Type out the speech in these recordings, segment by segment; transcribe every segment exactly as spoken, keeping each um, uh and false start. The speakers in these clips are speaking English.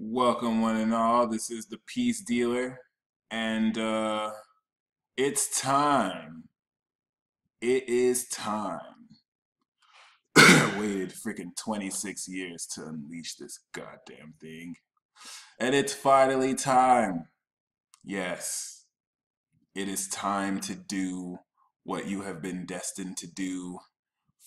Welcome one and all, this is The Peace Dealer, and uh, it's time. It is time. I waited freaking twenty-six years to unleash this goddamn thing. And it's finally time. Yes, it is time to do what you have been destined to do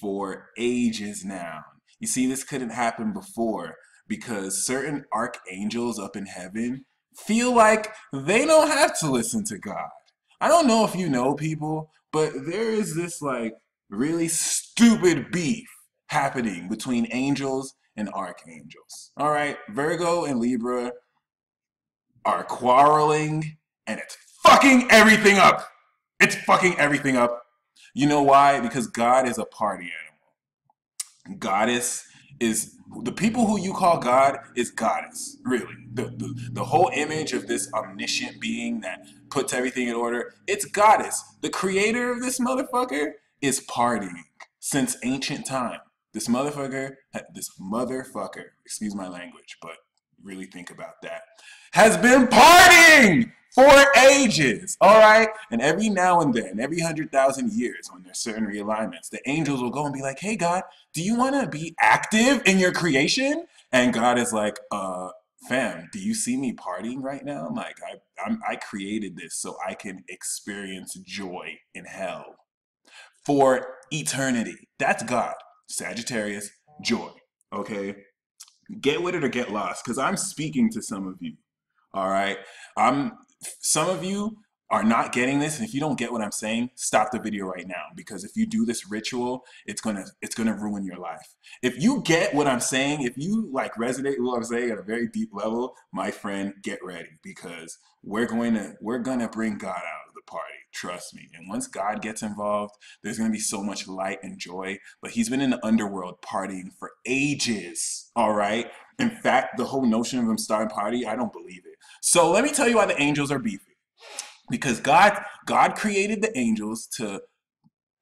for ages now. You see, this couldn't happen before, because certain archangels up in heaven feel like they don't have to listen to God. I don't know if you know, people, but there is this like really stupid beef happening between angels and archangels. All right, Virgo and Libra are quarreling, and it's fucking everything up. It's fucking everything up. You know why? Because God is a party animal. Goddess is the people who you call God is goddess, really. The, the, the whole image of this omniscient being that puts everything in order, it's goddess. The creator of this motherfucker is partying since ancient time. This motherfucker, this motherfucker, excuse my language, but really think about that, has been partying for ages, all right? And every now and then, every one hundred thousand years, when there's certain realignments, the angels will go and be like, hey, God, do you want to be active in your creation? And God is like, uh, fam, do you see me partying right now? I'm like, I, I'm, I created this so I can experience joy in hell for eternity. That's God, Sagittarius, joy, okay? Get with it or get lost, because I'm speaking to some of you, all right? I'm... Some of you are not getting this, and if you don't get what I'm saying, stop the video right now, because if you do this ritual, it's gonna it's gonna ruin your life. If you get what I'm saying, if you like resonate with what I'm saying at a very deep level, my friend, get ready, because we're going to we're gonna bring God out of the party. Trust me. And once God gets involved, there's gonna be so much light and joy. But he's been in the underworld partying for ages. All right. In fact, the whole notion of him starting party, I don't believe it. So let me tell you why the angels are beefing. Because God, God created the angels to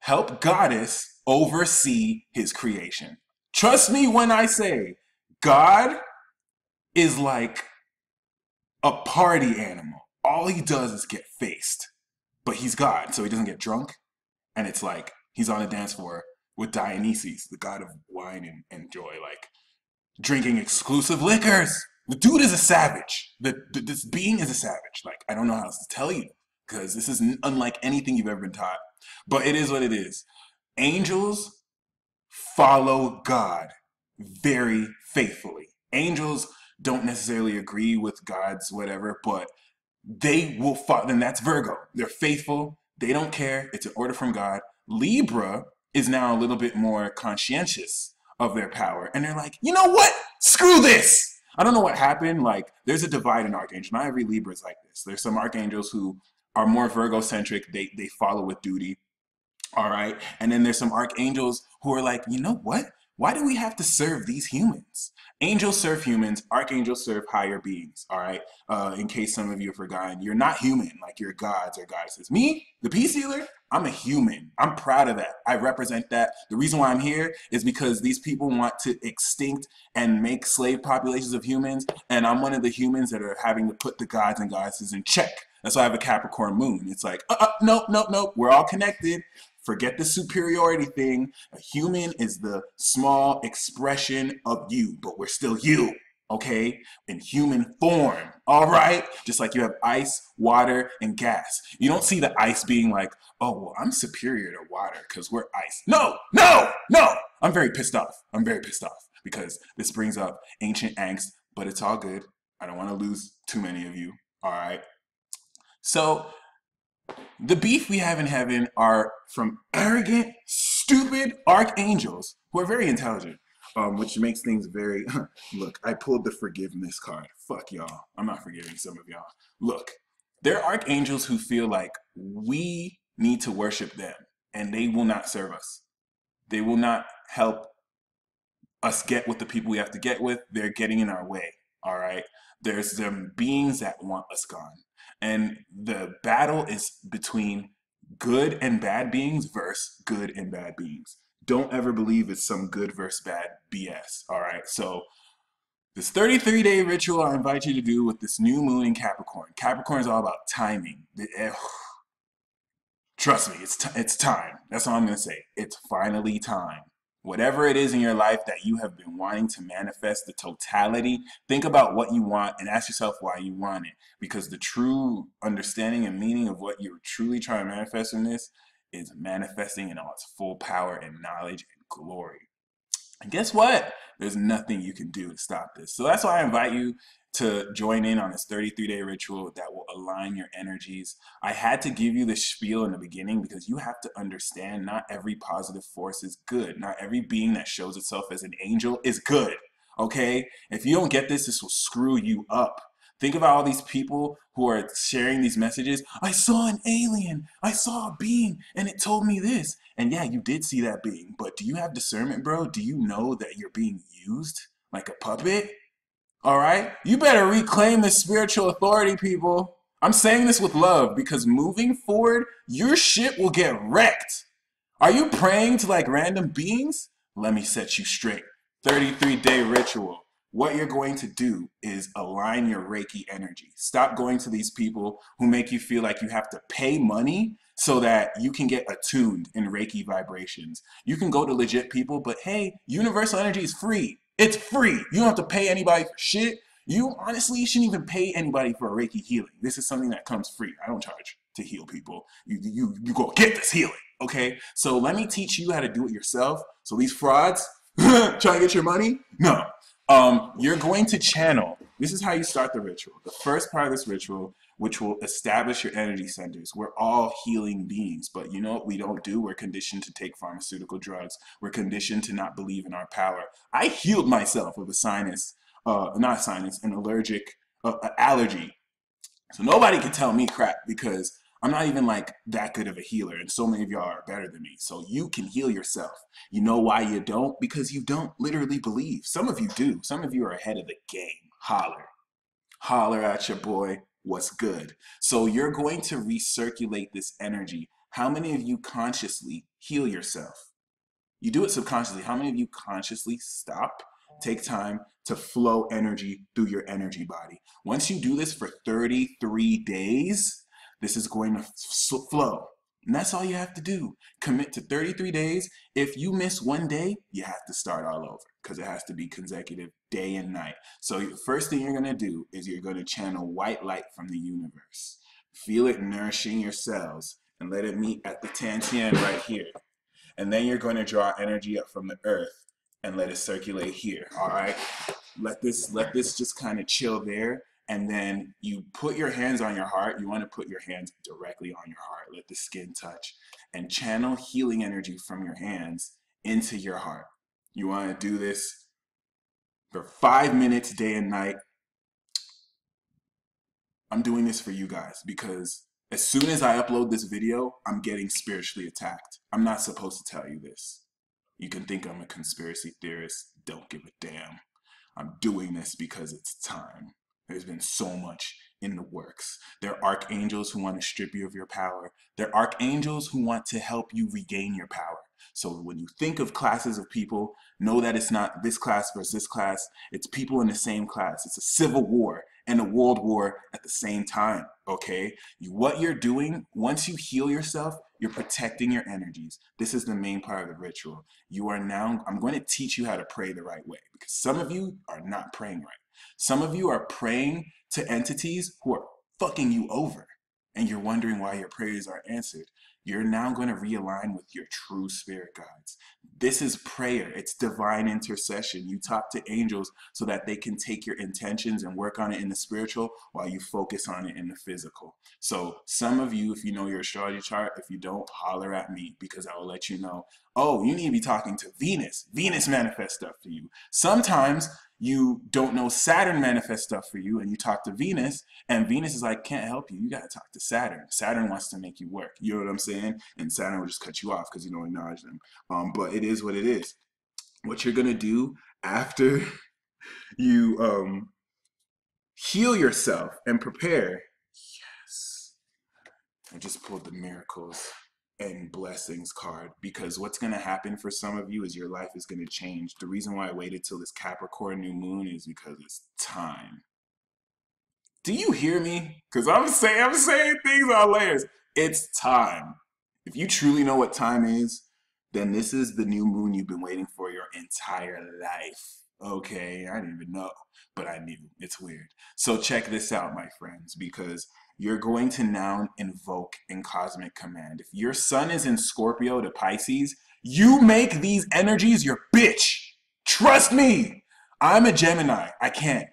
help Goddess oversee his creation. Trust me when I say God is like a party animal. All he does is get faced. But he's God, so he doesn't get drunk. And it's like he's on a dance floor with Dionysus, the god of wine and, and joy, like drinking exclusive liquors. The dude is a savage. The, the, this being is a savage. Like, I don't know how else to tell you, because this is unlike anything you've ever been taught. But it is what it is. Angels follow God very faithfully. Angels don't necessarily agree with God's whatever, but they will follow. Then that's Virgo. They're faithful. They don't care. It's an order from God. Libra is now a little bit more conscientious of their power. And they're like, you know what? Screw this. I don't know what happened. Like, there's a divide in archangels. Not every Libra is like this. There's some archangels who are more Virgo-centric. They, they follow with duty, all right? And then there's some archangels who are like, you know what? Why do we have to serve these humans? Angels serve humans. Archangels serve higher beings, all right? Uh, in case some of you have forgotten, you're not human. Like, you're gods or goddesses. Me, the Peace Dealer, I'm a human. I'm proud of that. I represent that. The reason why I'm here is because these people want to extinct and make slave populations of humans, and I'm one of the humans that are having to put the gods and goddesses in check. That's why I have a Capricorn moon. It's like, uh, uh, nope, nope, nope. We're all connected. Forget the superiority thing. A human is the small expression of you, but we're still you. Okay, in human form, all right? Just like you have ice, water, and gas. You don't see the ice being like, oh, well, I'm superior to water because we're ice. No, no, no! I'm very pissed off. I'm very pissed off because this brings up ancient angst, but it's all good. I don't want to lose too many of you, all right? So the beef we have in heaven are from arrogant, stupid archangels who are very intelligent. Um, which makes things very, look, I pulled the forgiveness card. Fuck y'all. I'm not forgiving some of y'all. Look, there are archangels who feel like we need to worship them, and they will not serve us. They will not help us get with the people we have to get with. They're getting in our way, all right? There's them beings that want us gone. And the battle is between good and bad beings versus good and bad beings. Don't ever believe it's some good versus bad B S, all right? So This thirty-three day ritual I invite you to do with this new moon in Capricorn. Capricorn is all about timing. Trust me, it's, t it's time. That's all I'm going to say. It's finally time. Whatever it is in your life that you have been wanting to manifest, the totality, think about what you want and ask yourself why you want it. Because the true understanding and meaning of what you're truly trying to manifest in this is manifesting in all its full power and knowledge and glory. And guess what? There's nothing you can do to stop this. So that's why I invite you to join in on this thirty-three day ritual that will align your energies. I had to give you this spiel in the beginning because you have to understand not every positive force is good. Not every being that shows itself as an angel is good, okay? If you don't get this, this will screw you up. Think about all these people who are sharing these messages. I saw an alien, I saw a being, and it told me this. And yeah, you did see that being, but do you have discernment, bro? Do you know that you're being used like a puppet? All right? You better reclaim this spiritual authority, people. I'm saying this with love because moving forward, your shit will get wrecked. Are you praying to like random beings? Let me set you straight. thirty-three day ritual. What you're going to do is align your Reiki energy. Stop going to these people who make you feel like you have to pay money so that you can get attuned in Reiki vibrations. You can go to legit people, but hey, universal energy is free. It's free. You don't have to pay anybody for shit. You honestly shouldn't even pay anybody for a Reiki healing. This is something that comes free. I don't charge to heal people. You, you, you go get this healing, okay? So let me teach you how to do it yourself. So these frauds trying to get your money? No. Um, you're going to channel. This is how you start the ritual. The first part of this ritual, which will establish your energy centers. We're all healing beings, but you know what we don't do? We're conditioned to take pharmaceutical drugs. We're conditioned to not believe in our power. I healed myself of a sinus, uh, not sinus, an allergic uh, allergy. So nobody can tell me crap because I'm not even like that good of a healer, and so many of y'all are better than me. So you can heal yourself. You know why you don't? Because you don't literally believe. Some of you do. Some of you are ahead of the game. Holler. Holler at your boy. What's good? So you're going to recirculate this energy. How many of you consciously heal yourself? You do it subconsciously. How many of you consciously stop? Take time to flow energy through your energy body. Once you do this for thirty-three days, this is going to flow. And that's all you have to do. Commit to thirty-three days. If you miss one day, you have to start all over because it has to be consecutive day and night. So the first thing you're going to do is you're going to channel white light from the universe. Feel it nourishing your cells and let it meet at the Tantian right here. And then you're going to draw energy up from the earth and let it circulate here. All right. Let this, let this just kind of chill there. And then you put your hands on your heart. You want to put your hands directly on your heart. Let the skin touch and channel healing energy from your hands into your heart. You want to do this for five minutes, day and night. I'm doing this for you guys because as soon as I upload this video, I'm getting spiritually attacked. I'm not supposed to tell you this. You can think I'm a conspiracy theorist. Don't give a damn. I'm doing this because it's time. There's been so much in the works. There are archangels who want to strip you of your power. There are archangels who want to help you regain your power. So when you think of classes of people, know that it's not this class versus this class. It's people in the same class. It's a civil war and a world war at the same time, okay? You, what you're doing, once you heal yourself, you're protecting your energies. This is the main part of the ritual. You are now, I'm going to teach you how to pray the right way because some of you are not praying right. Some of you are praying to entities who are fucking you over, and you're wondering why your prayers are answered. You're now going to realign with your true spirit guides. This is prayer. It's divine intercession. You talk to angels so that they can take your intentions and work on it in the spiritual while you focus on it in the physical. So some of you, if you know your astrology chart, if you don't, holler at me because I will let you know, oh, you need to be talking to Venus. Venus manifests stuff to you. Sometimes you don't know Saturn manifests stuff for you and you talk to Venus and Venus is like, can't help you, you gotta talk to Saturn. Saturn wants to make you work, you know what I'm saying? And Saturn will just cut you off because you don't acknowledge them. Um, but it is what it is. What you're gonna do after you um, heal yourself and prepare, yes. I just pulled the miracles and blessings card, because what's going to happen for some of you is your life is going to change. The reason why I waited till this Capricorn new moon is because it's time. Do you hear me? Because I'm saying, I'm saying things on layers. It's time. If you truly know what time is, then this is the new moon you've been waiting for your entire life. Okay, I didn't even know, but I knew. It's weird. So check this out, my friends, because you're going to now invoke in cosmic command. If your sun is in Scorpio to Pisces, you make these energies your bitch. Trust me. I'm a Gemini. I can't.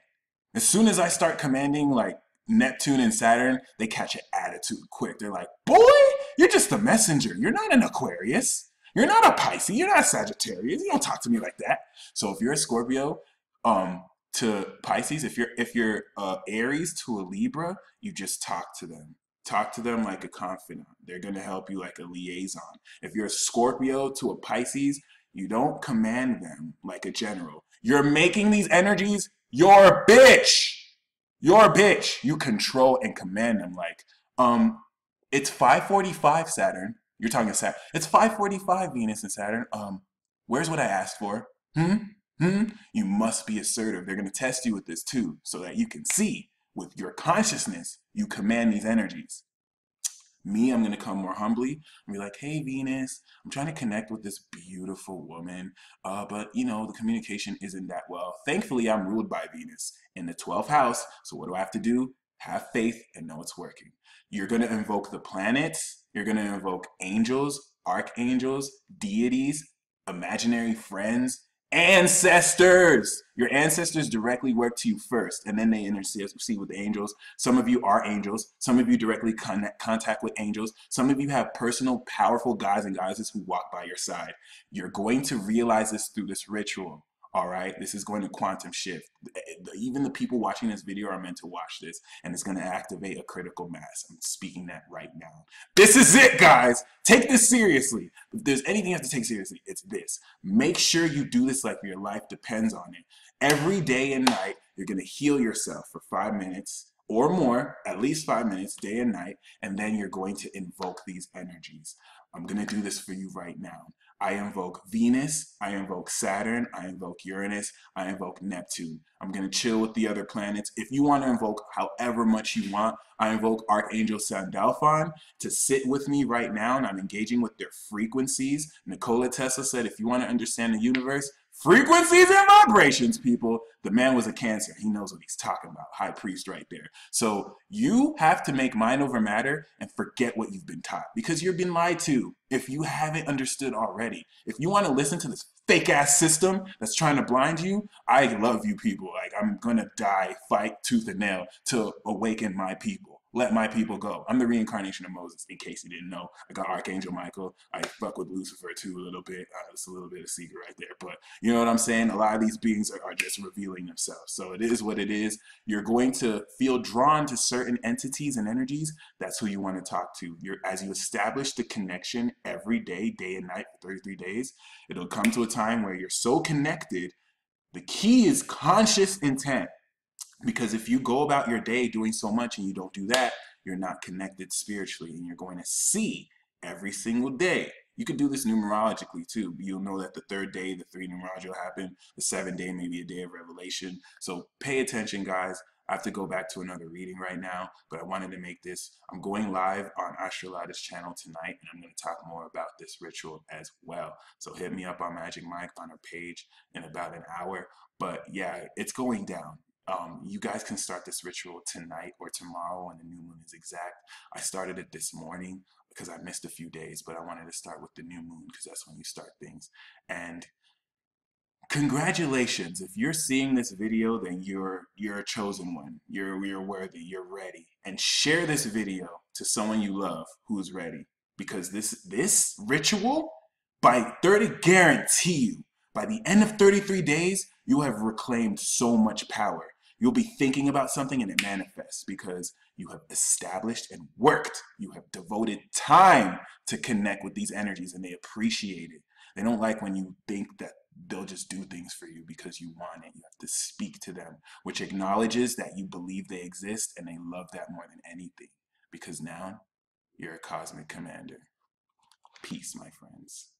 As soon as I start commanding like Neptune and Saturn, they catch an attitude quick. They're like, boy, you're just a messenger. You're not an Aquarius. You're not a Pisces. You're not a Sagittarius. You don't talk to me like that. So if you're a Scorpio um, to Pisces, if you're if you're uh, Aries to a Libra, you just talk to them. Talk to them like a confidant. They're going to help you like a liaison. If you're a Scorpio to a Pisces, you don't command them like a general. You're making these energies your bitch. Your bitch. You control and command them like, um, it's five forty-five Saturn. You're talking Saturn. It's five forty-five Venus and Saturn. Um, where's what I asked for? Hmm? Hmm? You must be assertive. They're going to test you with this too, so that you can see with your consciousness, you command these energies. Me, I'm going to come more humbly and be like, hey, Venus, I'm trying to connect with this beautiful woman, uh, but, you know, the communication isn't that well. Thankfully, I'm ruled by Venus in the twelfth house, so what do I have to do? Have faith and know it's working. You're going to invoke the planets. You're going to invoke angels, archangels, deities, imaginary friends, ancestors. Your ancestors directly work to you first, and then they intercede with the angels. Some of you are angels. Some of you directly connect, contact with angels. Some of you have personal, powerful guys and goddesses who walk by your side. You're going to realize this through this ritual. All right, this is going to quantum shift. Even the people watching this video are meant to watch this, and it's going to activate a critical mass. I'm speaking that right now. This is it, guys. Take this seriously. If there's anything you have to take seriously, it's this. Make sure you do this like your life depends on it. Every day and night, you're going to heal yourself for five minutes or more, at least five minutes, day and night, and then you're going to invoke these energies. I'm going to do this for you right now. I invoke Venus, I invoke Saturn, I invoke Uranus, I invoke Neptune. I'm going to chill with the other planets. If you want to invoke however much you want, I invoke Archangel Sandalphon to sit with me right now, and I'm engaging with their frequencies. Nikola Tesla said, if you want to understand the universe, frequencies and vibrations, people. The man was a Cancer. He knows what he's talking about. High priest right there. So you have to make mind over matter and forget what you've been taught, because you've been lied to if you haven't understood already. If you want to listen to this fake ass system that's trying to blind you, I love you people. Like, I'm going to die, fight tooth and nail to awaken my people. Let my people go. I'm the reincarnation of Moses, in case you didn't know. I got Archangel Michael. I fuck with Lucifer too a little bit. Uh, it's a little bit of secret right there. But you know what I'm saying? A lot of these beings are, are just revealing themselves. So it is what it is. You're going to feel drawn to certain entities and energies. That's who you want to talk to. You're, as you establish the connection every day, day and night, for thirty-three days, it'll come to a time where you're so connected. The key is conscious intent. Because if you go about your day doing so much and you don't do that, you're not connected spiritually, and you're going to see every single day. You could do this numerologically too. You'll know that the third day, the three numerology will happen, the seventh day, maybe a day of revelation. So pay attention, guys. I have to go back to another reading right now, but I wanted to make this. I'm going live on Astrolada's channel tonight, and I'm going to talk more about this ritual as well. So hit me up on Magic Mike on her page in about an hour. But yeah, it's going down. Um, you guys can start this ritual tonight or tomorrow when the new moon is exact. I started it this morning because I missed a few days, but I wanted to start with the new moon because that's when you start things. And congratulations. If you're seeing this video, then you're you're a chosen one. You're, you're worthy. You're ready. And share this video to someone you love who's ready, because this, this ritual, by thirty, guarantee you, by the end of thirty-three days, you have reclaimed so much power. You'll be thinking about something and it manifests because you have established and worked. You have devoted time to connect with these energies, and they appreciate it. They don't like when you think that they'll just do things for you because you want it. You have to speak to them, which acknowledges that you believe they exist, and they love that more than anything, because now you're a cosmic commander. Peace, my friends.